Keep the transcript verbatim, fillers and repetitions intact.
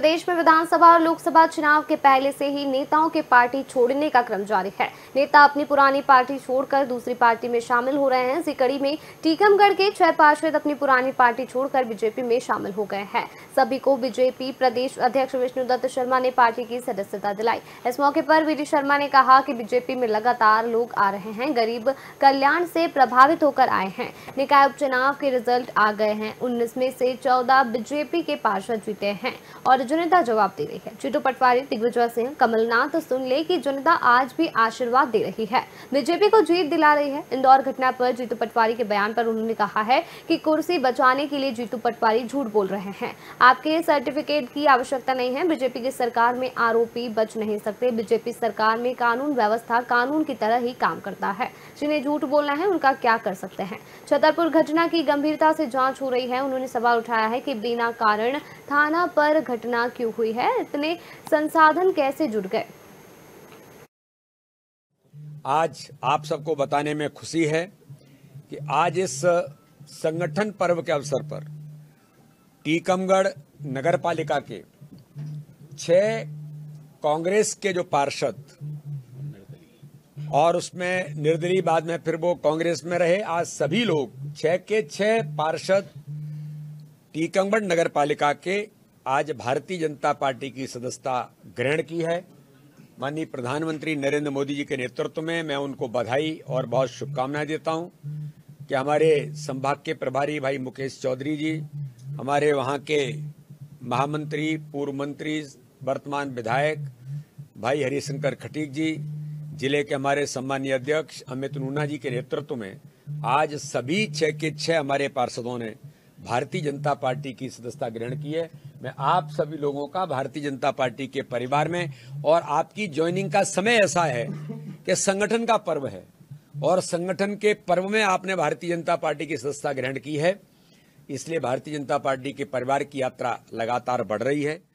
प्रदेश में विधानसभा और लोकसभा चुनाव के पहले से ही नेताओं के पार्टी छोड़ने का क्रम जारी है। नेता अपनी पुरानी पार्टी छोड़कर दूसरी पार्टी में शामिल हो रहे हैं। इसी कड़ी में टीकमगढ़ के छह पार्षद अपनी पुरानी पार्टी छोड़कर बीजेपी में शामिल हो गए हैं। सभी को बीजेपी प्रदेश अध्यक्ष विष्णु दत्त शर्मा ने पार्टी की सदस्यता दिलाई। इस मौके पर विजय शर्मा ने कहा कि बीजेपी में लगातार लोग आ रहे हैं, गरीब कल्याण से प्रभावित होकर आए हैं। निकाय उपचुनाव के रिजल्ट आ गए हैं। उन्नीस में से चौदह बीजेपी के पार्षद जीते हैं और जनता जवाब दे रही है। जीतू पटवारी, दिग्विजय सिंह, कमलनाथ तो सुन ले कि जनता आज भी आशीर्वाद दे रही है, बीजेपी को जीत दिला रही है। इंदौर घटना पर जीतू पटवारी के बयान पर उन्होंने कहा है कि कुर्सी बचाने के लिए जीतू पटवारी झूठ बोल रहे हैं। आपके सर्टिफिकेट की आवश्यकता नहीं है। बीजेपी की सरकार में आरोपी बच नहीं सकते। बीजेपी सरकार में कानून व्यवस्था कानून की तरह ही काम करता है। जिन्हें झूठ बोलना है उनका क्या कर सकते हैं। छतरपुर घटना की गंभीरता से जाँच हो रही है। उन्होंने सवाल उठाया है कि बिना कारण थाना पर घटना क्यों हुई है, इतने संसाधन कैसे जुड़ गए। आज आप सबको बताने में खुशी है कि आज इस संगठन पर्व के अवसर पर टीकमगढ़ नगर पालिका के छह कांग्रेस के जो पार्षद और उसमें निर्दलीय बाद में फिर वो कांग्रेस में रहे, आज सभी लोग छह के छह पार्षद टीकमगढ़ नगर पालिका के आज भारतीय जनता पार्टी की सदस्यता ग्रहण की है। माननीय प्रधानमंत्री नरेंद्र मोदी जी के नेतृत्व में मैं उनको बधाई और बहुत शुभकामनाएं देता हूं कि हमारे संभाग के प्रभारी भाई मुकेश चौधरी जी, हमारे वहां के महामंत्री, पूर्व मंत्री, वर्तमान विधायक भाई हरिशंकर खटीक जी, जिले के हमारे सम्मानीय अध्यक्ष अमित मुन्ना जी के नेतृत्व में आज सभी छः के छः हमारे पार्षदों ने भारतीय जनता पार्टी की सदस्यता ग्रहण की है। मैं आप सभी लोगों का भारतीय जनता पार्टी के परिवार में और आपकी ज्वाइनिंग का समय ऐसा है कि संगठन का पर्व है और संगठन के पर्व में आपने भारतीय जनता पार्टी की सदस्यता ग्रहण की है, इसलिए भारतीय जनता पार्टी के परिवार की यात्रा लगातार बढ़ रही है।